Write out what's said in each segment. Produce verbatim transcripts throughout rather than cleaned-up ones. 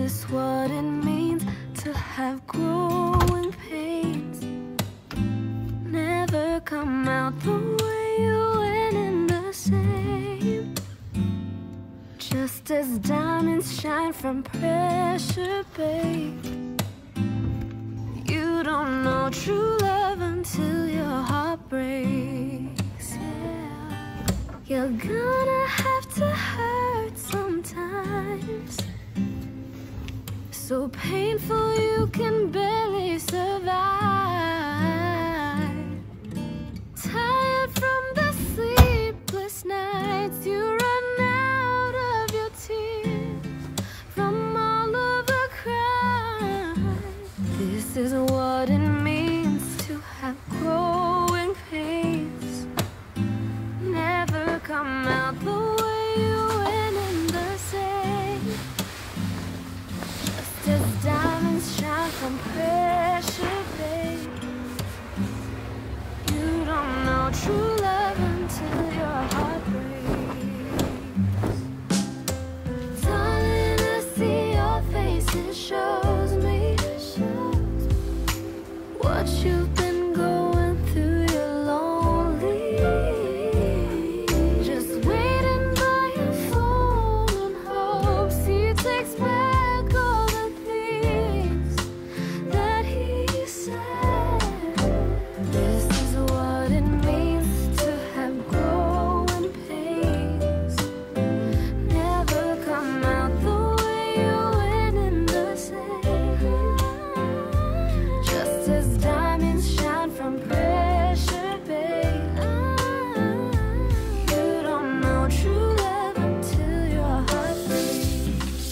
this what it means to have growing pains? Never come out the way you went in the same. Just as diamonds shine from pressure, babe, you don't know true love until your heart breaks. Yeah. You're gonna have to hurt sometimes, so painful you can barely survive. Tired from the sleepless nights, you run out of your tears from all of the crime. This is what it means to have growing pains. Never come out the way you went in the same. Just as diamonds shine from pressure, babe, you don't know true love until your heart breaks. Darling, I see your face, it shows me what you've been going through. You're lonely, just waiting by your phone in hopes he takes back all the things that he said. This is what it means to have growing pains. Never come out the way you went in the same. As diamonds shine from pressure, babe, you don't know true love until your heart breaks.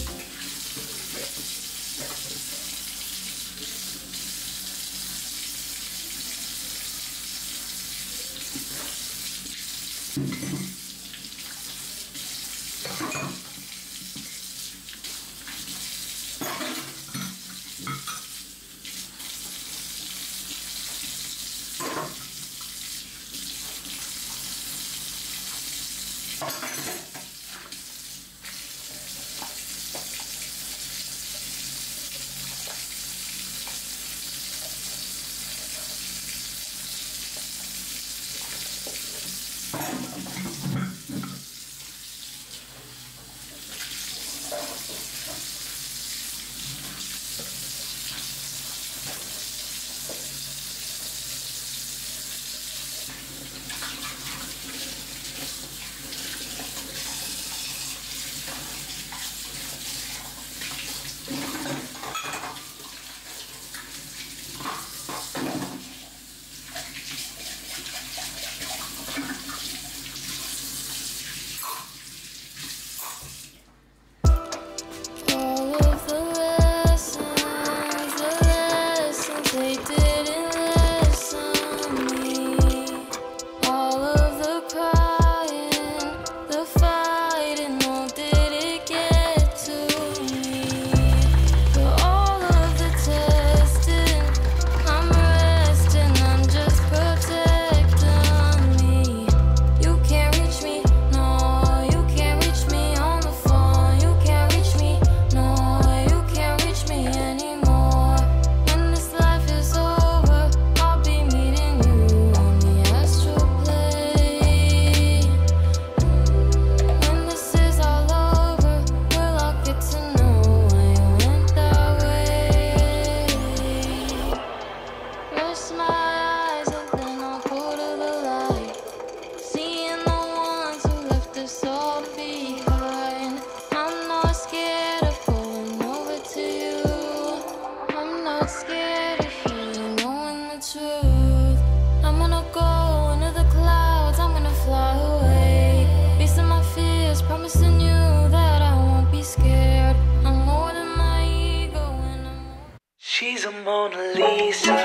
She's a Mona Lisa,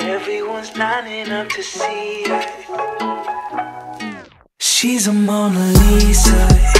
everyone's lining up to see her. She's a Mona Lisa.